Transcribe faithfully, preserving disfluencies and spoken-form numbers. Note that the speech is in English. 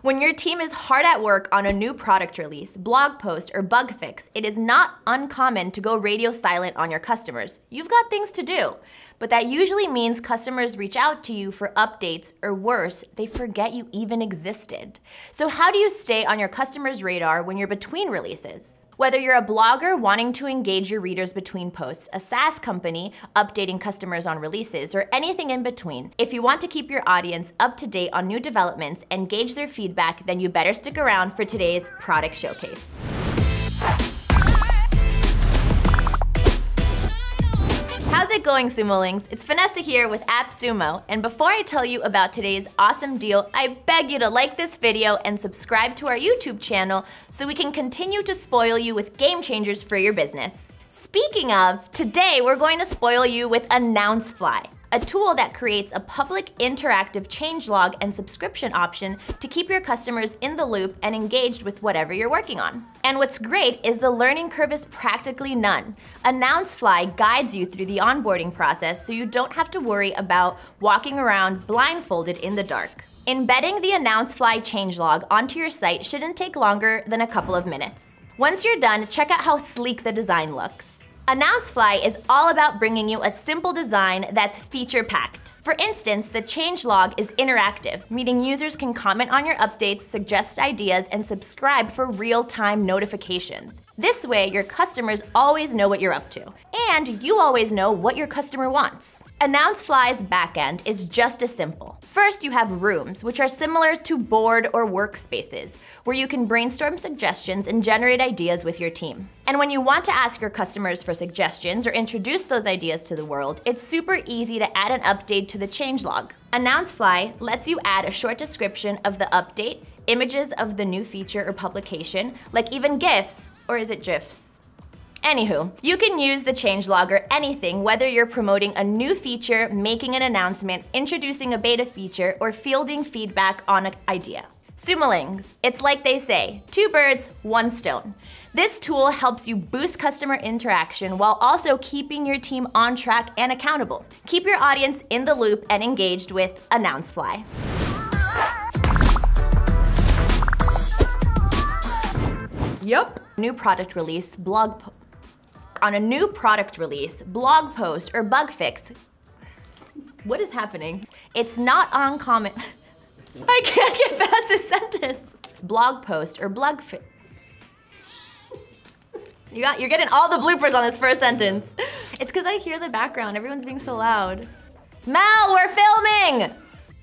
When your team is hard at work on a new product release, blog post, or bug fix, it is not uncommon to go radio silent on your customers. You've got things to do. But that usually means customers reach out to you for updates, or worse, they forget you even existed. So how do you stay on your customers' radar when you're between releases? Whether you're a blogger wanting to engage your readers between posts, a SaaS company updating customers on releases, or anything in between, if you want to keep your audience up to date on new developments and gauge their feedback, then you better stick around for today's product showcase. How's it going, SumoLings? It's Vanessa here with AppSumo, and before I tell you about today's awesome deal, I beg you to like this video and subscribe to our YouTube channel so we can continue to spoil you with game changers for your business. Speaking of, today we're going to spoil you with AnnounceFly, a tool that creates a public interactive changelog and subscription option to keep your customers in the loop and engaged with whatever you're working on. And what's great is the learning curve is practically none. AnnounceFly guides you through the onboarding process so you don't have to worry about walking around blindfolded in the dark. Embedding the AnnounceFly changelog onto your site shouldn't take longer than a couple of minutes. Once you're done, check out how sleek the design looks. AnnounceFly is all about bringing you a simple design that's feature-packed. For instance, the changelog is interactive, meaning users can comment on your updates, suggest ideas, and subscribe for real-time notifications. This way, your customers always know what you're up to, and you always know what your customer wants. AnnounceFly's backend is just as simple. First, you have rooms, which are similar to board or workspaces, where you can brainstorm suggestions and generate ideas with your team. And when you want to ask your customers for suggestions or introduce those ideas to the world, it's super easy to add an update to the changelog. AnnounceFly lets you add a short description of the update, images of the new feature or publication, like even GIFs, or is it GIFs? Anywho, you can use the changelog or anything, whether you're promoting a new feature, making an announcement, introducing a beta feature, or fielding feedback on an idea. SumoLings, it's like they say, two birds, one stone. This tool helps you boost customer interaction while also keeping your team on track and accountable. Keep your audience in the loop and engaged with AnnounceFly. Yup, new product release, blog post. On a new product release, blog post, or bug fix. What is happening? It's not uncommon. I can't get past this sentence. Blog post or blog fix. You got, you're getting all the bloopers on this first sentence. It's because I hear the background. Everyone's being so loud. Mel, we're filming!